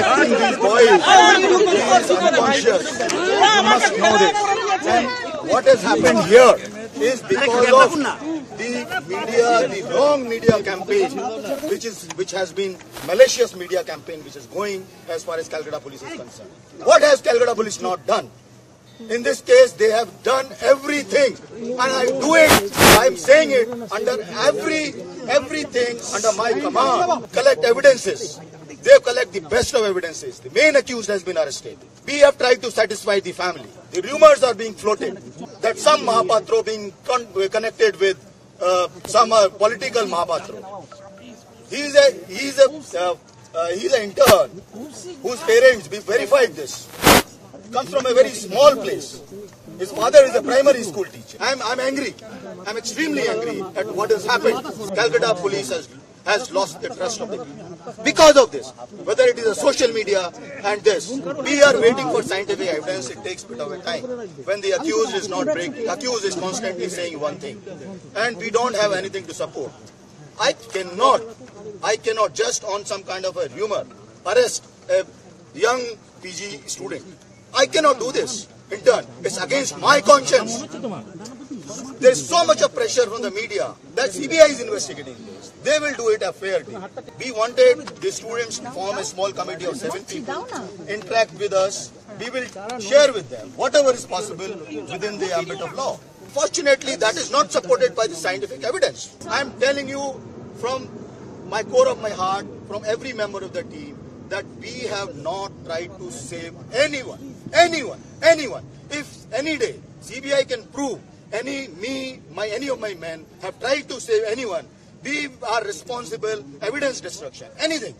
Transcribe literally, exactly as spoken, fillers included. protecting these boys is unconscious. You must know this. And what has happened here is because of the media, the wrong media campaign, which is which has been malicious media campaign, which is going as far as Calcutta Police is concerned. What has Calcutta Police not done? In this case, they have done everything, and I do it. I am saying it under every everything under my command. Collect evidences. They collect the best of evidences. The main accused has been arrested. We have tried to satisfy the family. The rumors are being floated that some Mahapatra being con connected with uh, some uh, political Mahapatra. He is a he is a uh, uh, he is an intern whose parents we verified this. Comes from a very small place. His father is a primary school teacher. I'm I'm angry. I'm extremely angry at what has happened. Calcutta Police has has lost the trust of the people because of this. Whether it is a social media and this, we are waiting for scientific evidence. It takes a bit of a time when the accused is not breaking. Accused is constantly saying one thing, and we don't have anything to support. I cannot, I cannot just on some kind of a rumor arrest a young P G student. I cannot do this. In turn, it's against my conscience. There's so much of pressure from the media that C B I is investigating this. They will do it a fair deal. We wanted the students to form a small committee of seven people, interact with us. We will share with them whatever is possible within the ambit of law. Fortunately, that is not supported by the scientific evidence. I am telling you from my core of my heart, from every member of the team, that we have not tried to save anyone, anyone, anyone. If any day C B I can prove any me, my any of my men have tried to save anyone, we are responsible evidence destruction, anything.